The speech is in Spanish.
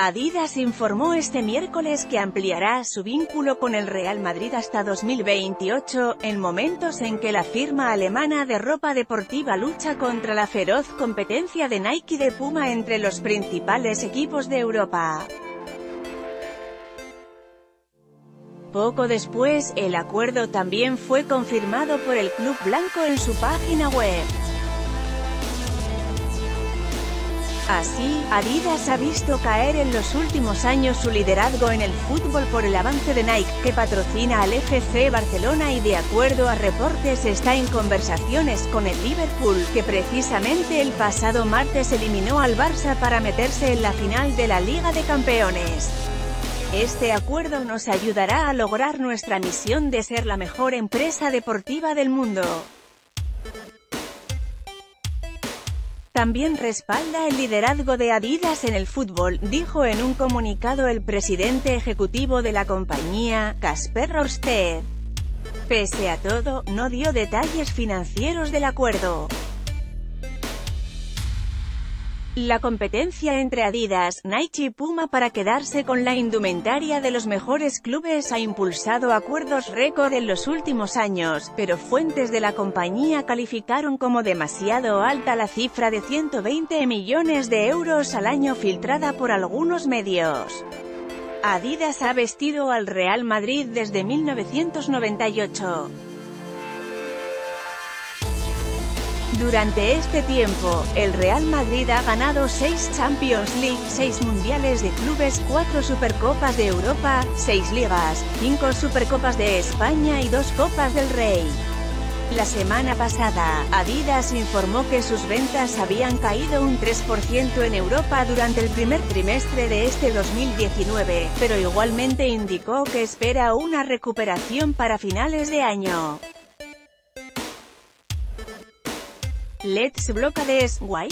Adidas informó este miércoles que ampliará su vínculo con el Real Madrid hasta 2028, en momentos en que la firma alemana de ropa deportiva lucha contra la feroz competencia de Nike y de Puma entre los principales equipos de Europa. Poco después, el acuerdo también fue confirmado por el club blanco en su página web. Así, Adidas ha visto caer en los últimos años su liderazgo en el fútbol por el avance de Nike, que patrocina al FC Barcelona y de acuerdo a reportes está en conversaciones con el Liverpool, que precisamente el pasado martes eliminó al Barça para meterse en la final de la Liga de Campeones. Este acuerdo nos ayudará a lograr nuestra misión de ser la mejor empresa deportiva del mundo. También respalda el liderazgo de Adidas en el fútbol, dijo en un comunicado el presidente ejecutivo de la compañía, Kasper Rorsted. Pese a todo, no dio detalles financieros del acuerdo. La competencia entre Adidas, Nike y Puma para quedarse con la indumentaria de los mejores clubes ha impulsado acuerdos récord en los últimos años, pero fuentes de la compañía calificaron como demasiado alta la cifra de 120 millones de euros al año filtrada por algunos medios. Adidas ha vestido al Real Madrid desde 1998. Durante este tiempo, el Real Madrid ha ganado 6 Champions League, 6 Mundiales de Clubes, 4 Supercopas de Europa, 6 Ligas, 5 Supercopas de España y 2 Copas del Rey. La semana pasada, Adidas informó que sus ventas habían caído un 3% en Europa durante el primer trimestre de este 2019, pero igualmente indicó que espera una recuperación para finales de año. Let's block this, why?